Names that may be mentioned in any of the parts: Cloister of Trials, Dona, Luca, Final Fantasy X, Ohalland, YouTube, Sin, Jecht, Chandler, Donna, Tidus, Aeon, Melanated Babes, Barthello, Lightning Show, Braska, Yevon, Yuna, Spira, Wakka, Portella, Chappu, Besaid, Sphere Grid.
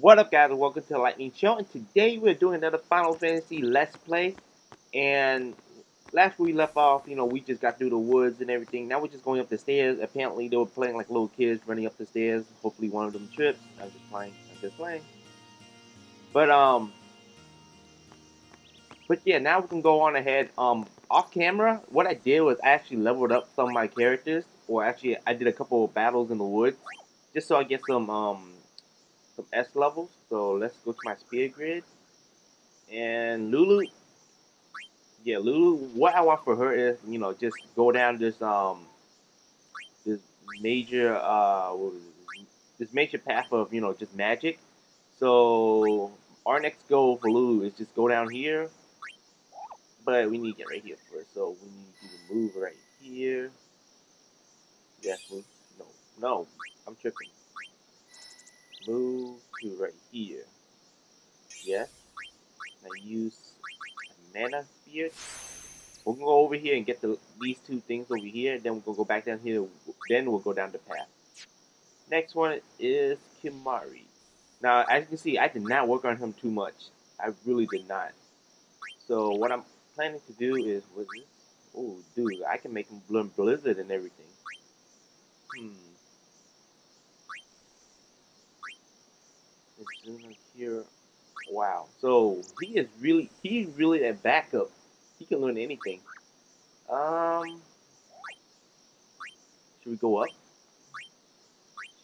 What up, guys, and welcome to the Lightning Show, and today we're doing another Final Fantasy Let's Play. And last we left off, you know, we just got through the woods and everything. Now we're just going up the stairs. Apparently they were playing like little kids running up the stairs. Hopefully one of them trips. I'm just playing. But yeah, now we can go on ahead. Off camera, what I did was I actually leveled up some of my characters, or actually I did a couple of battles in the woods, just so I get some S levels. So let's go to my Sphere Grid. And Lulu, yeah, Lulu, what I want for her is, you know, just go down this major path of, you know, just magic. So our next goal for Lulu is just go down here, but we need to get right here first. So we need to move right here. Yes, we, no, I'm tripping. Move to right here. Yes. Now use a mana spear. We're gonna go over here and get these two things over here. Then we're gonna go back down here. Then we'll go down the path. Next one is Kimari. Now, as you can see, I did not work on him too much. I really did not. So what I'm planning to do is, what's this? Oh, dude, I can make him blizzard and everything. Here, wow. So he's really a backup. He can learn anything. Should we go up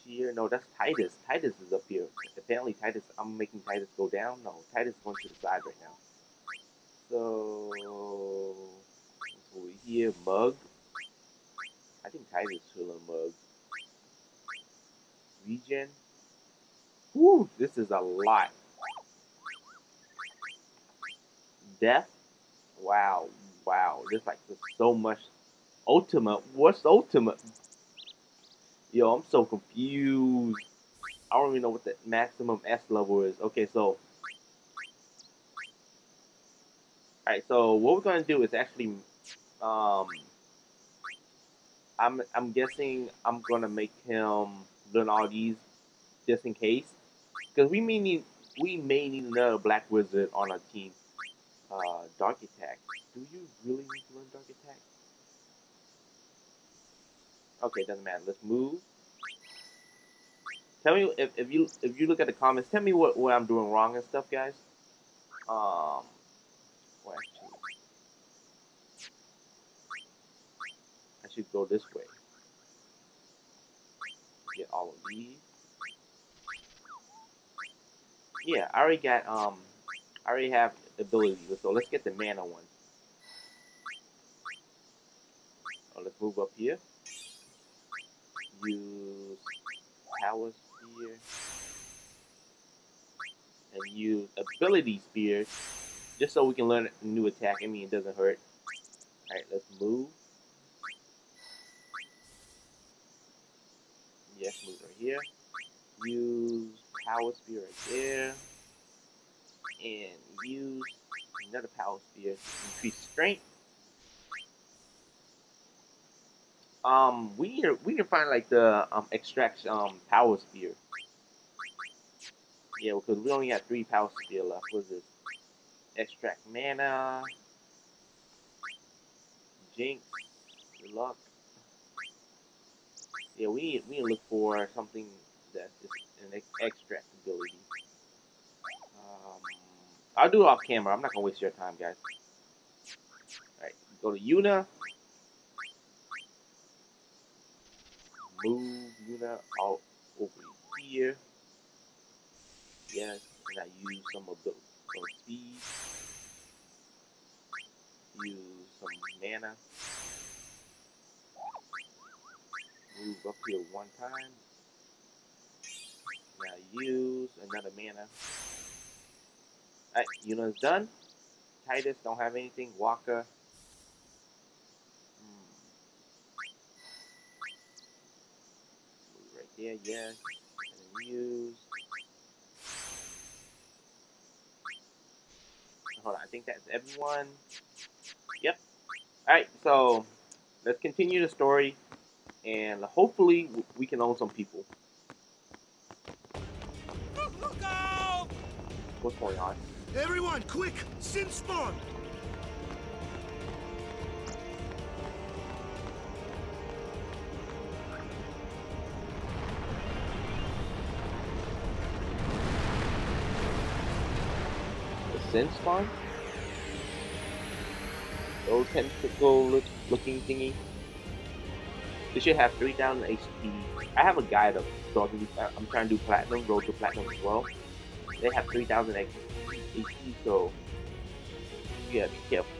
here? No, that's Tidus. Tidus is up here. Apparently, Tidus. I'm making Tidus go down. No, Tidus is going to the side right now. So over here, Mug. I think Tidus will learn Mug. Regen. Woo, this is a lot. Death. Wow, wow. There's so much. Ultimate. What's ultimate? Yo, I'm so confused. I don't even know what the maximum S level is. Okay, so. Alright, so what we're gonna do is actually, I'm guessing I'm gonna make him learn all these just in case. Because we may need another black wizard on our team. Dark attack. Do you really need to learn dark attack? Okay, doesn't matter. Let's move. Tell me if you look at the comments, tell me what I'm doing wrong and stuff, guys. Well, actually, I should go this way. Get all of these. Yeah, I already got I already have abilities, so let's get the mana one. Oh, let's move up here. Use power spear and use ability spear, just so we can learn a new attack. I mean, it doesn't hurt. All right, let's move. Yes, move right here. Use power spear right there, and use another power spear to increase strength. We can find like the extraction power spear. Yeah, because we only got 3 power spear left. What is this? Extract mana, jinx, luck. Yeah, we look for something that's just an extract ability. I'll do it off camera. I'm not gonna waste your time, guys. Alright, go to Yuna. Move Yuna out over here. Yes, and I use some of those speed. Use some mana. Move up here one time. Now use another mana. Alright, Yuna's done. Tidus don't have anything. Wakka. Right there, yes. And use. Hold on, I think that's everyone. Yep. Alright, so let's continue the story. And hopefully we can own some people. Luca! what's going on. Everyone, quick! Sin spawn! The Sin spawn? The old tentacle-looking thingy. We should have 3,000 HP. I have a guide up, so I'm trying to do platinum, roll to platinum as well. They have 3,000 HP, so you gotta be careful.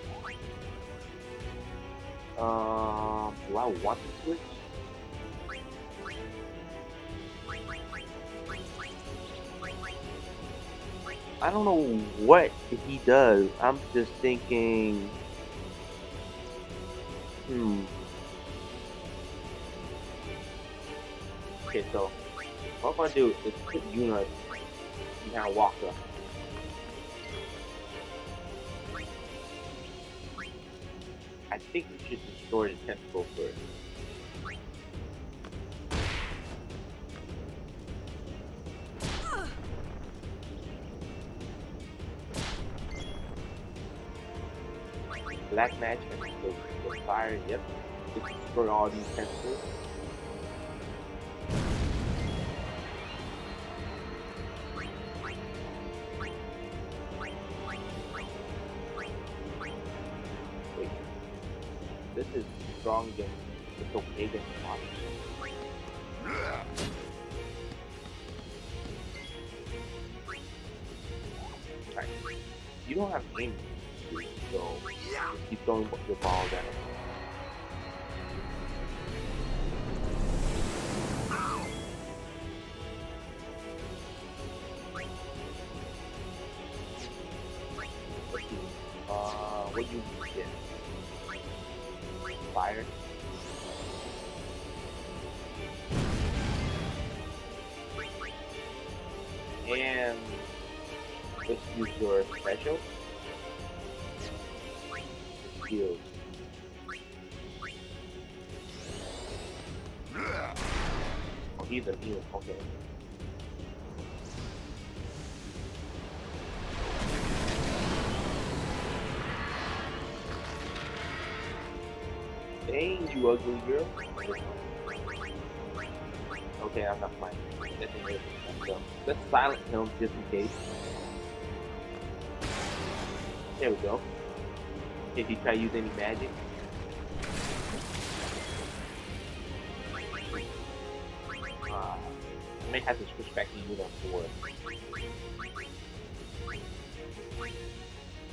Do I want to switch? I don't know what he does. I'm just thinking. Okay, so what I'm gonna do is put Yuna behind Wakka. I think we should destroy the tentacle first. Black magic and the fire, yep. Just destroy all these tentacles. This is strong game. It's okay game. Alright. You don't have aim, so just keep throwing your ball down. What do you get? Fire. And let's use your special skills. Either, okay. Dang, you ugly girl. Okay, I'm not fine. Let's silence him just in case. There we go. If you try to use any magic. I may have to switch back to Yuna for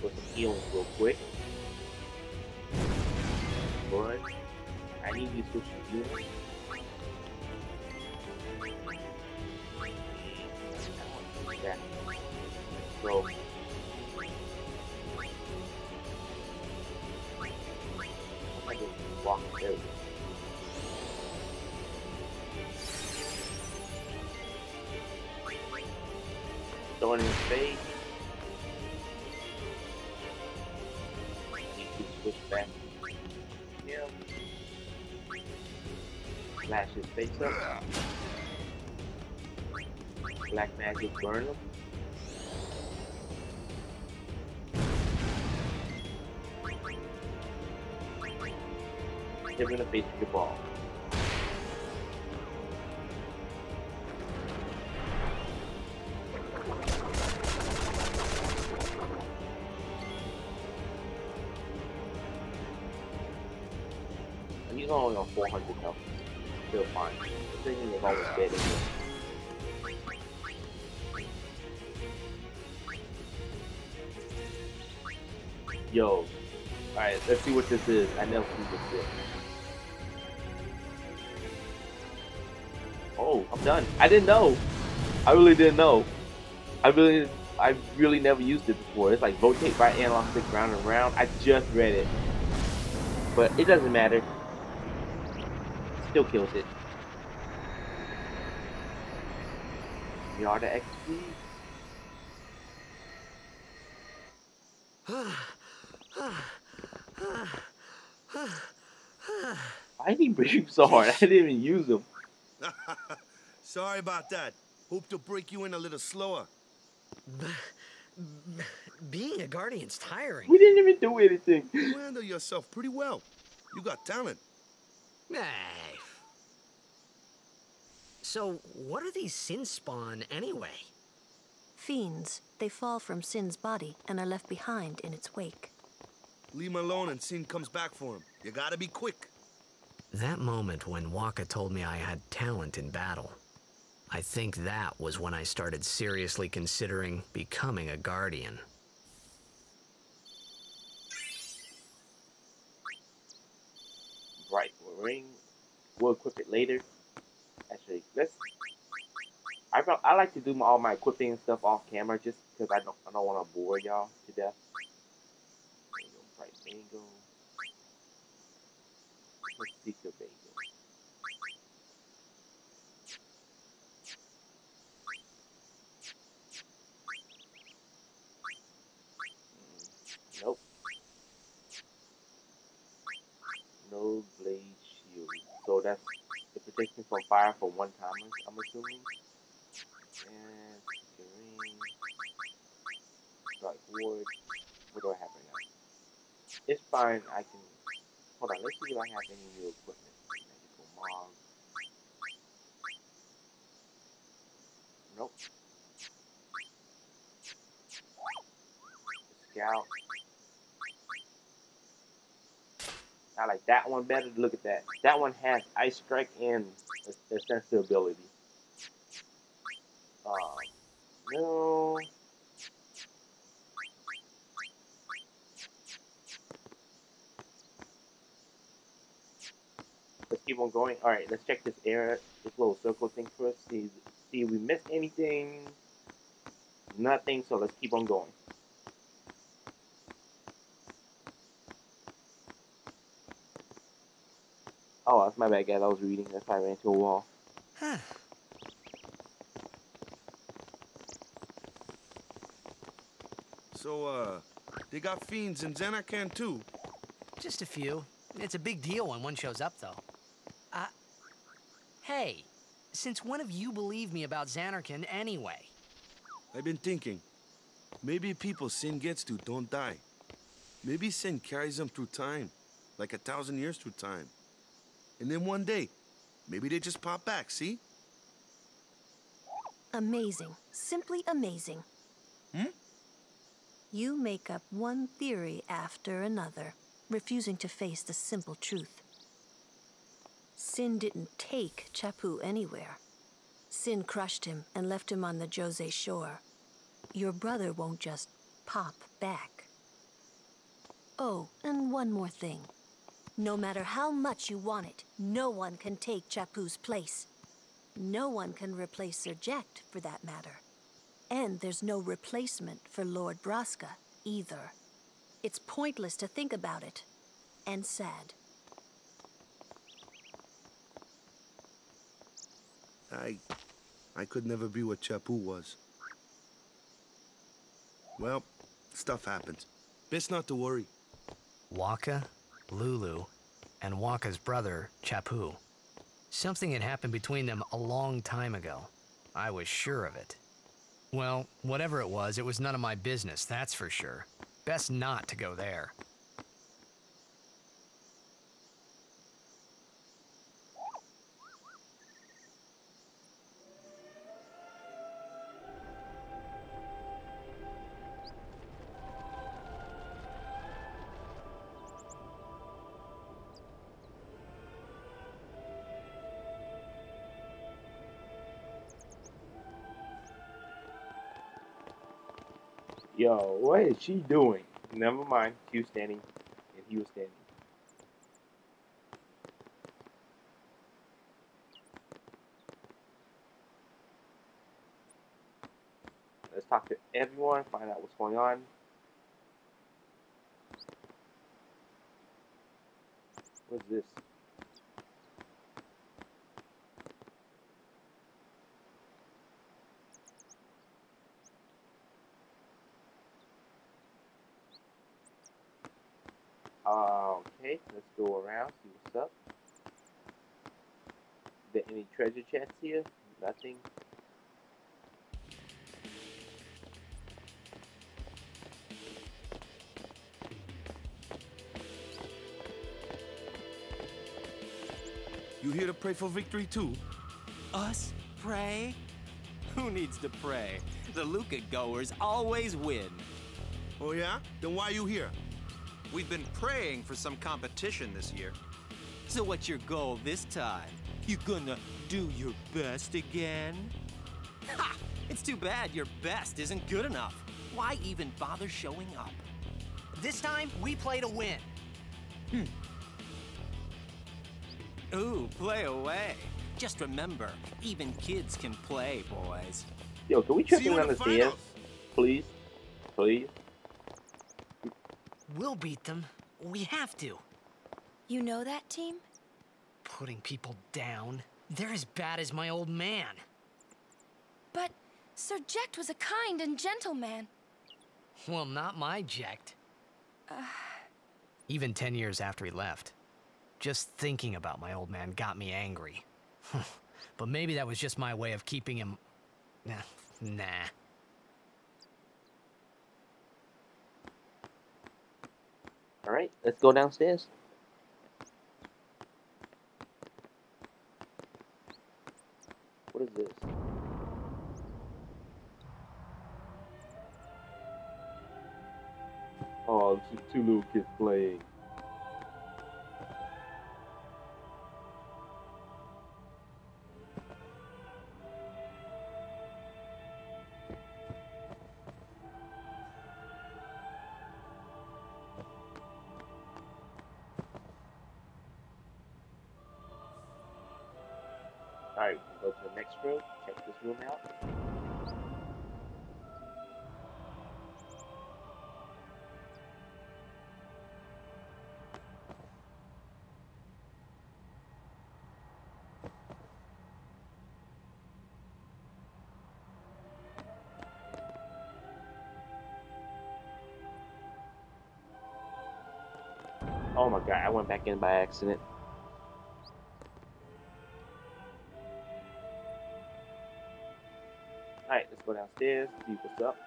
some healing real quick. Lord, I need you to switch to Yuna. Yeah. So I can walk through. Throw it in his face. I need to switch back. Flash his face up. Black magic burn him. They're gonna face the ball. And he's only on 400 health. Still fine. The thing is always dead anyway. Yo. Alright, let's see what this is. I never see this yet. Oh, I'm done. I didn't know. I really didn't know. I really never used it before. It's like rotate by analog stick round and round. I just read it. But it doesn't matter. Still kills it. You are the XP. Why did he break so hard? I didn't even use him. Sorry about that. Hope to break you in a little slower. Being a guardian's tiring. We didn't even do anything. You handle yourself pretty well. You got talent. Nah. So, what are these Sin spawn anyway? Fiends. They fall from Sin's body and are left behind in its wake. Leave him alone and Sin comes back for him. You gotta be quick. That moment when Wakka told me I had talent in battle, I think that was when I started seriously considering becoming a guardian. Right, we'll ring. We'll equip it later. Actually, let's... I like to do all my equipping and stuff off camera just because I don't want to bore y'all to death. Mango, bright mango. Let's see the bagel. Nope. No blade shield. So that's the protection from fire for one timers, I'm assuming. And green. Dark wood. What do I have right now? It's fine, I can. Hold on, let's see if I have any new equipment. Magical Mog. Nope. Scout. I like that one better. Look at that. That one has Ice Strike and a sensor ability. No. Let's keep on going. Alright, let's check this area, this little circle thing first. See if we missed anything. Nothing, so let's keep on going. Oh, that's my bad, guys. I was reading. That's why I ran into a wall. Huh. So, they got fiends in Zanarkand too? Just a few. It's a big deal when one shows up, though. Hey, since when have you believed me about Zanarkand anyway? I've been thinking. Maybe people Sin gets to don't die. Maybe Sin carries them through time, like 1,000 years through time. And then one day, maybe they just pop back, see? Amazing. Simply amazing. Hmm? You make up one theory after another, refusing to face the simple truth. Sin didn't take Chappu anywhere. Sin crushed him and left him on the Jose shore. Your brother won't just pop back. Oh, and one more thing. No matter how much you want it, no one can take Chappu's place. No one can replace Sir Jecht, for that matter. And there's no replacement for Lord Braska, either. It's pointless to think about it. And sad. I could never be what Chappu was. Well, stuff happens. Best not to worry. Wakka, Lulu, and Wakka's brother, Chappu. Something had happened between them a long time ago. I was sure of it. Well, whatever it was none of my business, that's for sure. Best not to go there. Yo, what is she doing? Never mind. He was standing, and he was standing. Let's talk to everyone, find out what's going on. What's this? Okay, let's go around, see what's up. Is there any treasure chests here? Nothing. You here to pray for victory too? Us? Pray? Who needs to pray? The Luca goers always win. Oh yeah? Then why are you here? We've been praying for some competition this year. So what's your goal this time? You gonna do your best again? Ha! It's too bad your best isn't good enough. Why even bother showing up? This time, we play to win. Ooh, play away. Just remember, even kids can play, boys. Yo, can we check in on the CS? Please? Please? We'll beat them. We have to. You know that team? Putting people down. They're as bad as my old man. But Sir Jecht was a kind and gentle man. Well, not my Jecht. Even 10 years after he left. Just thinking about my old man got me angry. But maybe that was just my way of keeping him... Nah. Alright, let's go downstairs. What is this? Oh, it's just two little kids playing. Alright, we'll go to the next room, check this room out. Oh my god, I went back in by accident. Alright, let's go downstairs, see what's up.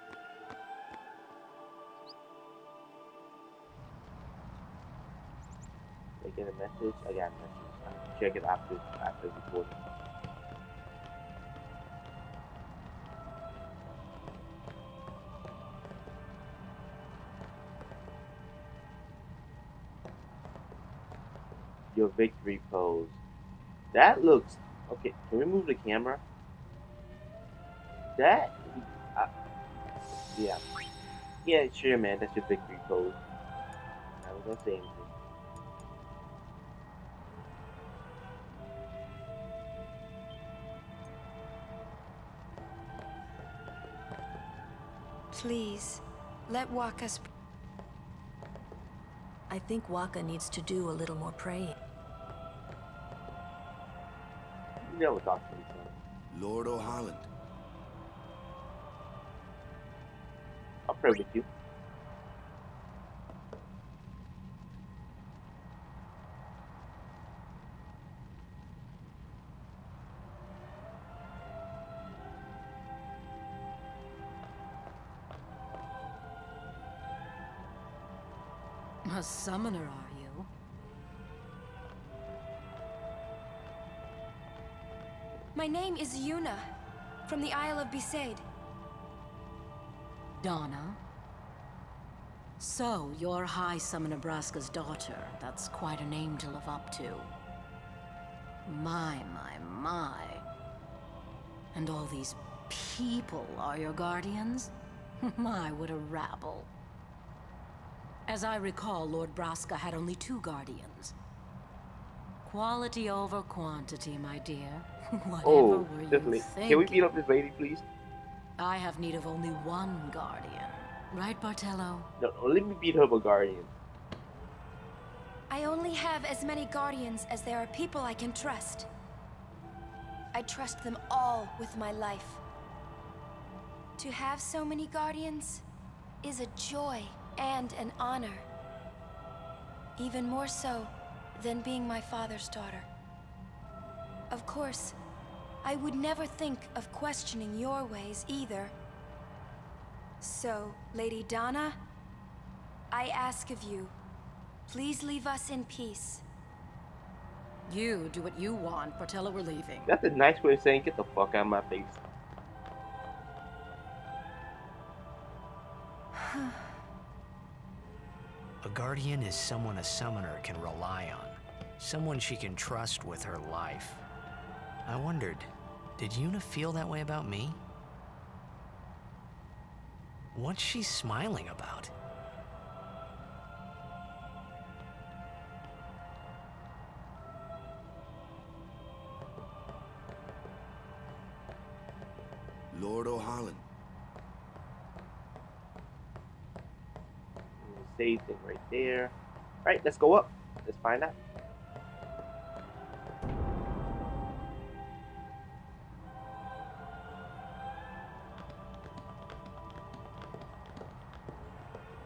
Did I get a message? I got a message. Check it after recording. Your victory pose. That looks okay. Can we move the camera? That, yeah, sure, man. That's your victory pose. I was gonna say anything. Please, let Wakka. I think Wakka needs to do a little more praying. Never talk to me, son. Lord Ohalland. I'll pray with you. A summoner, are you? My name is Yuna, from the Isle of Besaid. Dona? So, you're High Summoner Braska's daughter. That's quite a name to live up to. My, my, my. And all these people are your guardians? My, what a rabble. As I recall, Lord Braska had only 2 guardians. Quality over quantity, my dear. Whatever were you thinking? Can we beat up this lady, please? I have need of only 1 guardian. Right, Barthello? No, let me beat up a guardian. I only have as many guardians as there are people I can trust. I trust them all with my life. To have so many guardians is a joy. And an honor. Even more so than being my father's daughter. Of course, I would never think of questioning your ways either. So, Lady Donna, I ask of you, please leave us in peace. You do what you want, Portella, we're leaving. That's a nice way of saying, get the fuck out of my face. A guardian is someone a summoner can rely on. Someone she can trust with her life. I wondered, did Yuna feel that way about me? What's she smiling about? Lord Ohalland. Save thing right there. Alright, let's go up. Let's find out.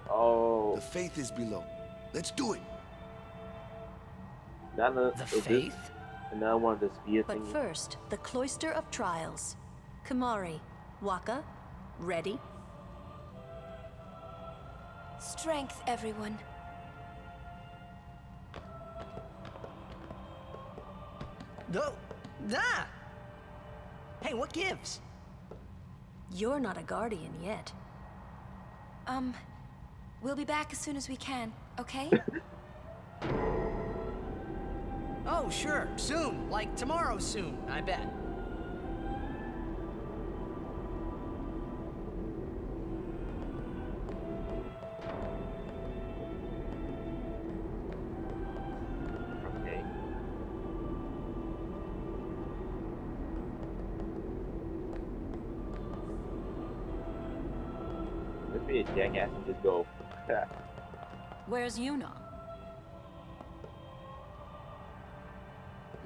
Oh. The faith is below. Let's do it. The faith? Another one of the sphere things. But first, the Cloister of Trials. Kimari, Wakka, ready? Strength, everyone. No, nah. Hey, what gives? You're not a guardian yet. We'll be back as soon as we can, okay? Oh, sure, soon. Like tomorrow soon, I bet. Dang ass and just go. Where's Yuna?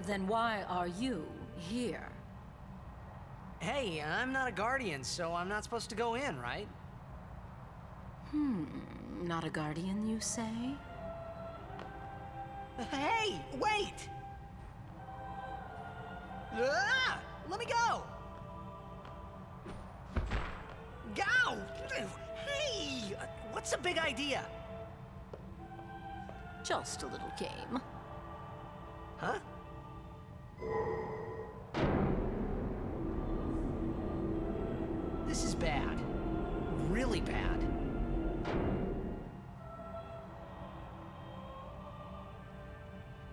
Then why are you here? Hey, I'm not a guardian, so I'm not supposed to go in, right? Not a guardian, you say? Hey, wait! Ah, let me go! Go! Hey! What's the big idea? Just a little game. Huh? This is bad. Really bad.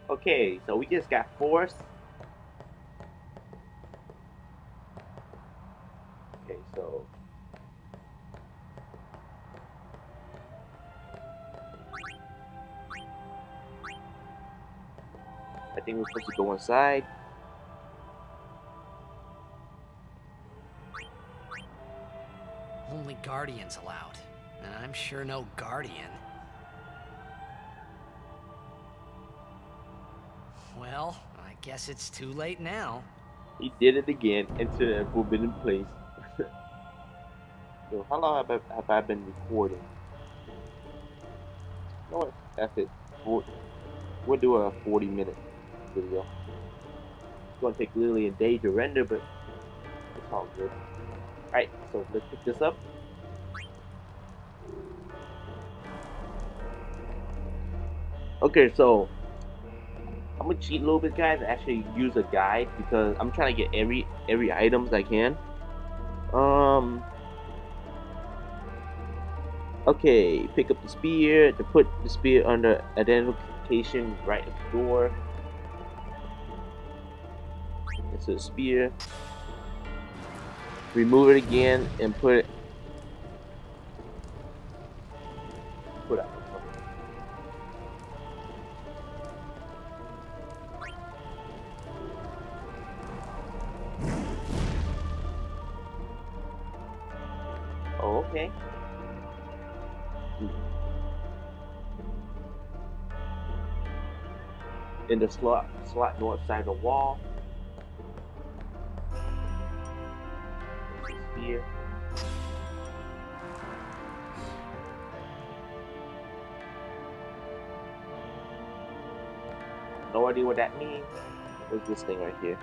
Okay, so we just got forced. Okay, so... I think we're supposed to go inside. Only guardians allowed. And I'm sure no guardian. Well, I guess it's too late now. He did it again into the forbidden place. So how long have I been recording? You know what? That's it. We'll do a 40-minute video. It's gonna take literally a day to render, but it's all good. Alright, so let's pick this up. Okay, so I'm gonna cheat a little bit, guys, and actually use a guide because I'm trying to get every item I can. Okay, pick up the spear to put the spear under identification right at the door. It's a spear. Remove it again and put it out. Oh, okay. In the slot north side of the wall. Here. No idea what that means. What's this thing right here?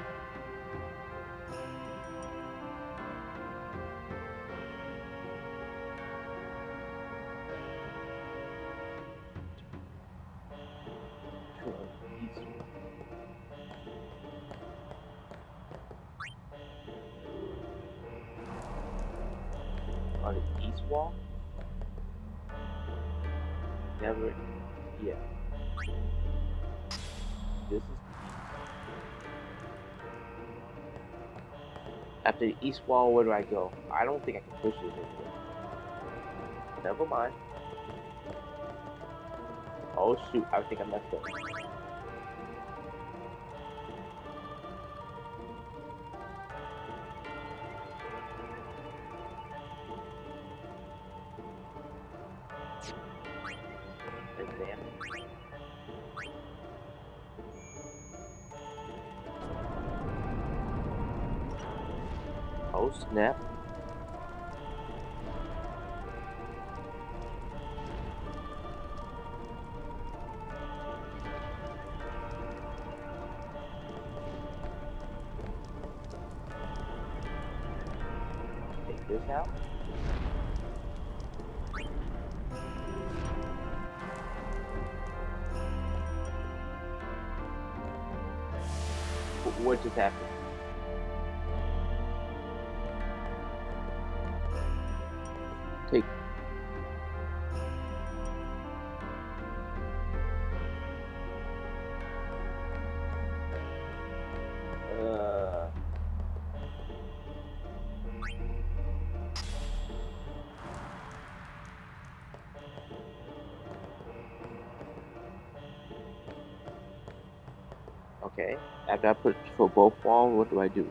on the east wall? Never. Yeah. This is the east wall. After the east wall, where do I go? I don't think I can push this anymore. Never mind. Oh shoot, I think I messed up. Oh snap. Take this out. What just happened? Take. Okay. After I put for both walls, what do I do?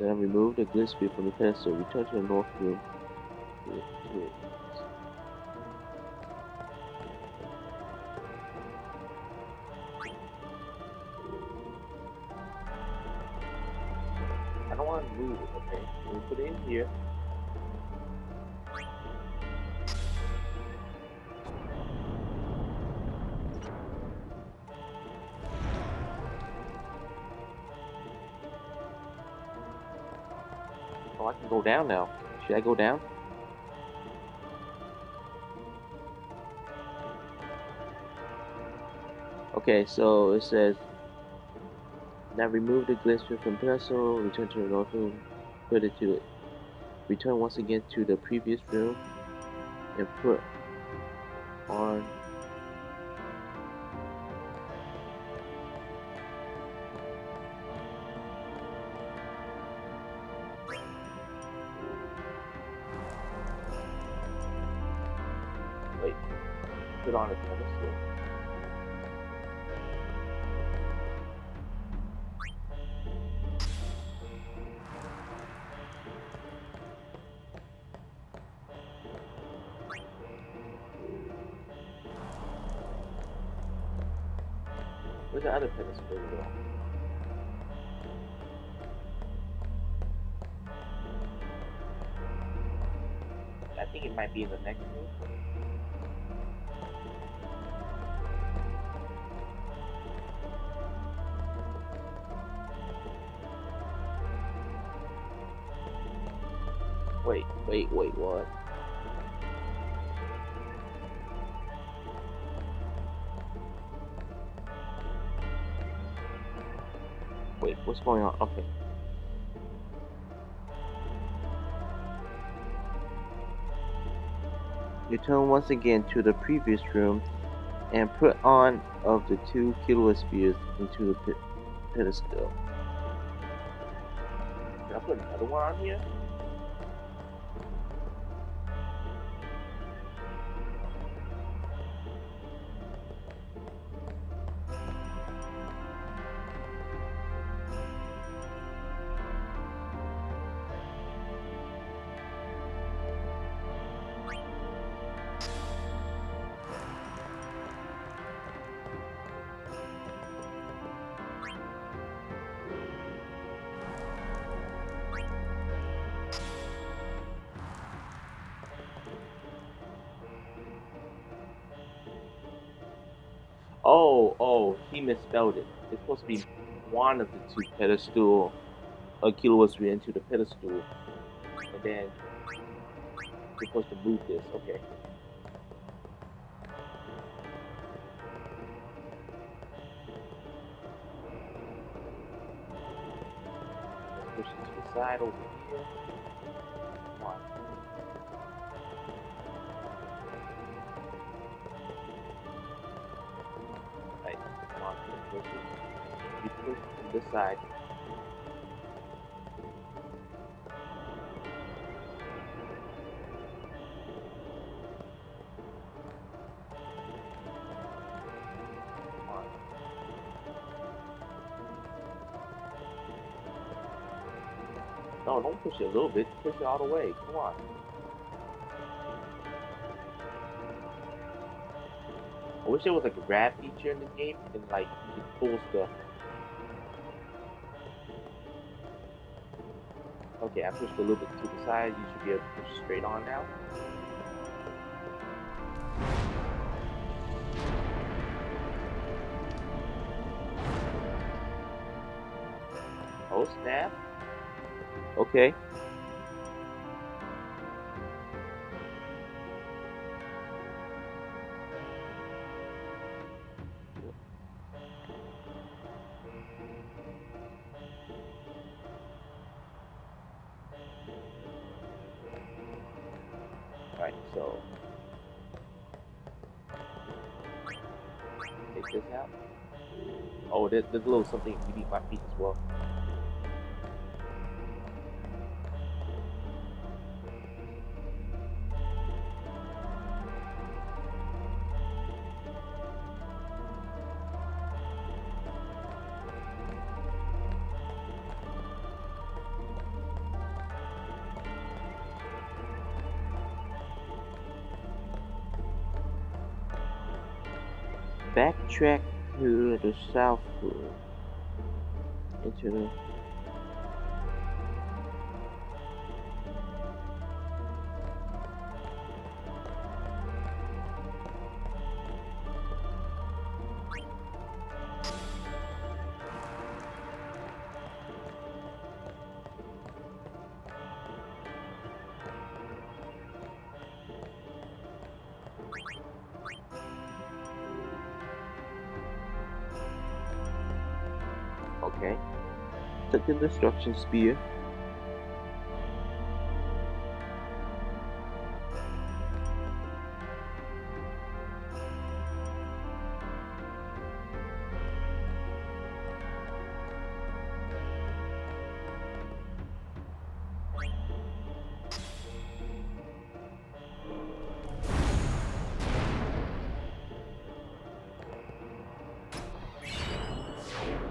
Then remove the glitch speed from the pedestal. Return to the north room. I don't want to move it. Okay, we put it in here. Oh, I can go down now. Should I go down? Okay, so it says, now remove the glitter from pedestal, return to the north room, put it to it. Return once again to the previous room and put on. Put on a pedestal. Where's the other pedestal we go? I think it might be in the next room. Wait, what? Wait, what's going on? Okay. Return once again to the previous room and put on of the 2 kilowatt spheres into the pedestal. Can I put another one on here? Oh, he misspelled it. It's supposed to be one of the 2 pedestal, a kilowatt sphere into the pedestal, and then you're supposed to move this. Okay. That'll be one. Right, come on, you push to the side. No, don't push it a little bit. Push it all the way. Come on. I wish there was like a grab feature in this game and like you could pull stuff. Okay, I pushed a little bit to the side. You should be able to push straight on now. Oh, snap. Okay. All right, so take this out. Oh, there's a little something beneath my feet as well. Backtrack to the south into the okay. Took the destruction spear.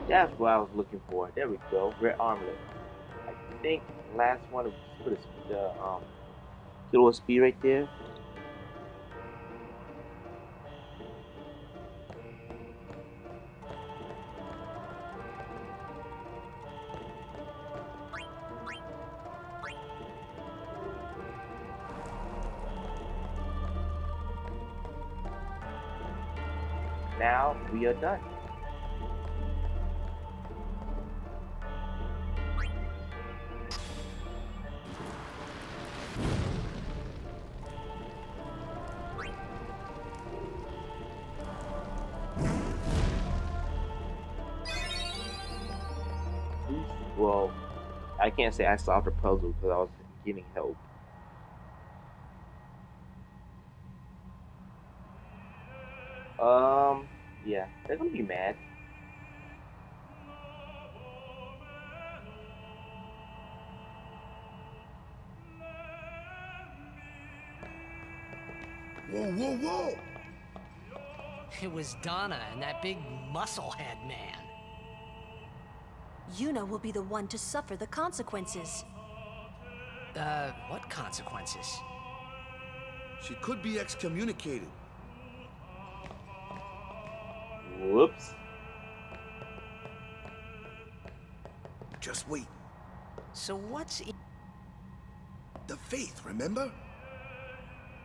That's what I was looking for. There we go. Red armlet. I think last one was put the little speed right there. Now we are done. Well, I can't say I solved the puzzle because I was getting help. Yeah, they're gonna be mad. Whoa, whoa, whoa! It was Donna and that big musclehead man. Yuna will be the one to suffer the consequences. What consequences? She could be excommunicated. Whoops. Just wait. So what's in... the faith, remember?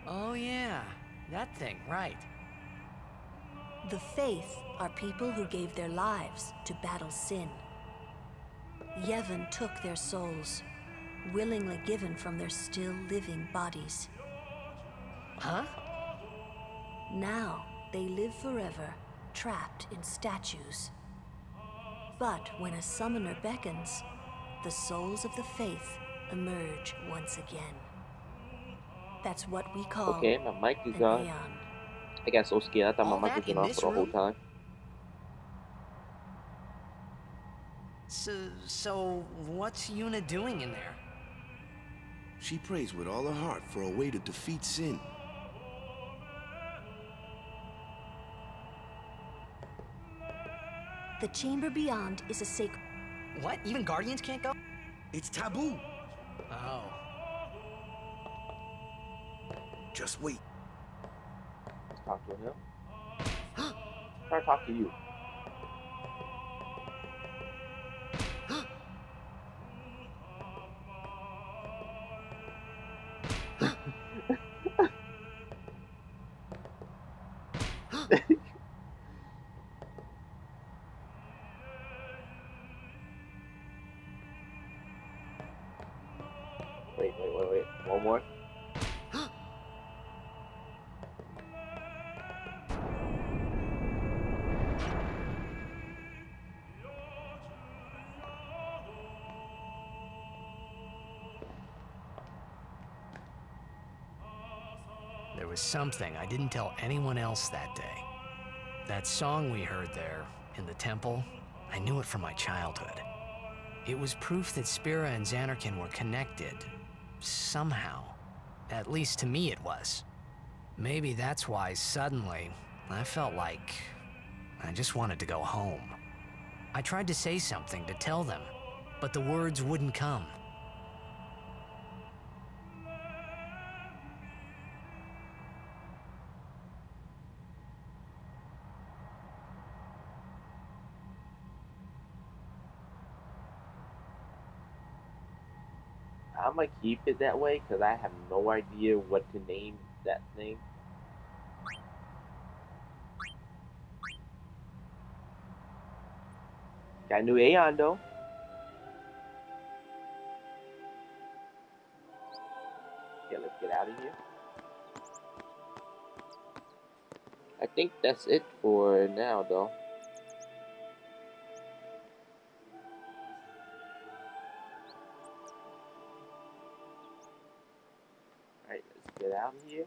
Oh yeah, that thing, right. The faith are people who gave their lives to battle sin. Yevon took their souls, willingly given from their still living bodies. Huh? Now they live forever, trapped in statues. But when a summoner beckons, the souls of the faith emerge once again. That's what we call my mic is on. I got so scared, I thought my mic was off for the whole time. So what's Yuna doing in there? She prays with all her heart for a way to defeat Sin. The chamber beyond is a sacred... What? Even guardians can't go? It's taboo. Oh. Just wait. Let's talk to him. I'll talk to you. Wait. One more. There was something I didn't tell anyone else that day. That song we heard there, in the temple, I knew it from my childhood. It was proof that Spira and Zanarkand were connected. Somehow. At least to me it was. Maybe that's why suddenly I felt like I just wanted to go home. I tried to say something to tell them, but the words wouldn't come. I'm gonna keep it that way because I have no idea what to name that thing. Got a new Aeon though. Yeah, let's get out of here. I think that's it for now though. Out here.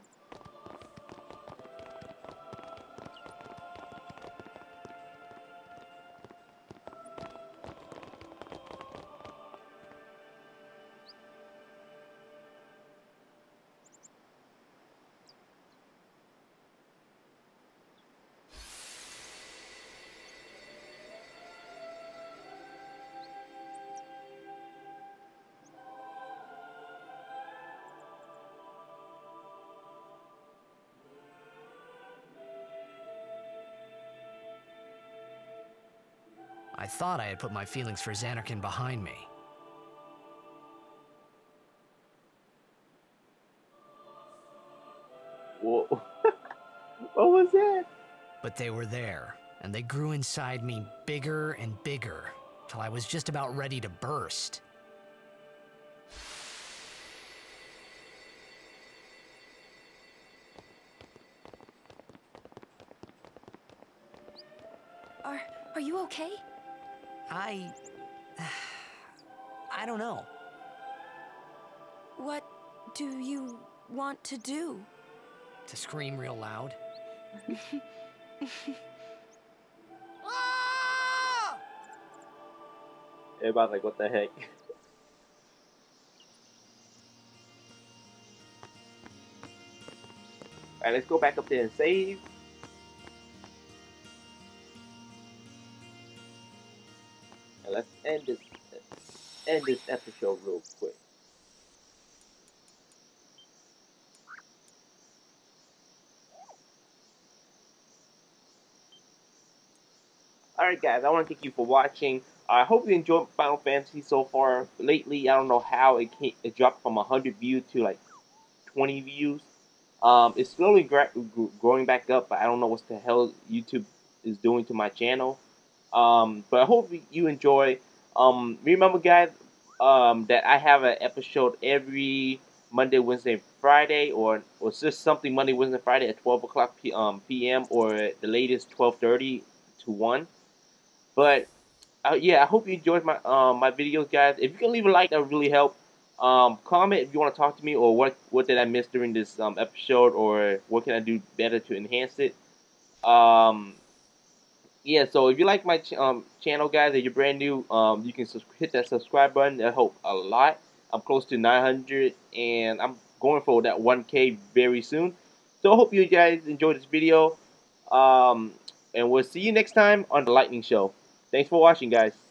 I thought I had put my feelings for Zanarkand behind me. Whoa. What was that? But they were there, and they grew inside me bigger and bigger, till I was just about ready to burst. Are you okay? I don't know. What do you want to do? To scream real loud. Everybody's like, what the heck? Alright, let's go back up there and save. Let's end this episode real quick. Alright guys, I want to thank you for watching. I hope you enjoyed Final Fantasy so far. Lately, I don't know how it dropped from 100 views to like 20 views. It's slowly growing back up, but I don't know what the hell YouTube is doing to my channel. But I hope you enjoy. Remember guys, that I have an episode every Monday, Wednesday, Friday, or just something Monday, Wednesday, Friday at 12 o'clock p.m. or the latest 12:30 to 1. But yeah, I hope you enjoyed my my videos, guys. If you can leave a like, that would really help. Comment if you want to talk to me, or what did I miss during this episode, or what can I do better to enhance it. Yeah, so if you like my channel, guys, and you're brand new, you can hit that subscribe button. That helps a lot. I'm close to 900, and I'm going for that 1K very soon. So I hope you guys enjoyed this video, and we'll see you next time on the Lightning Show. Thanks for watching, guys.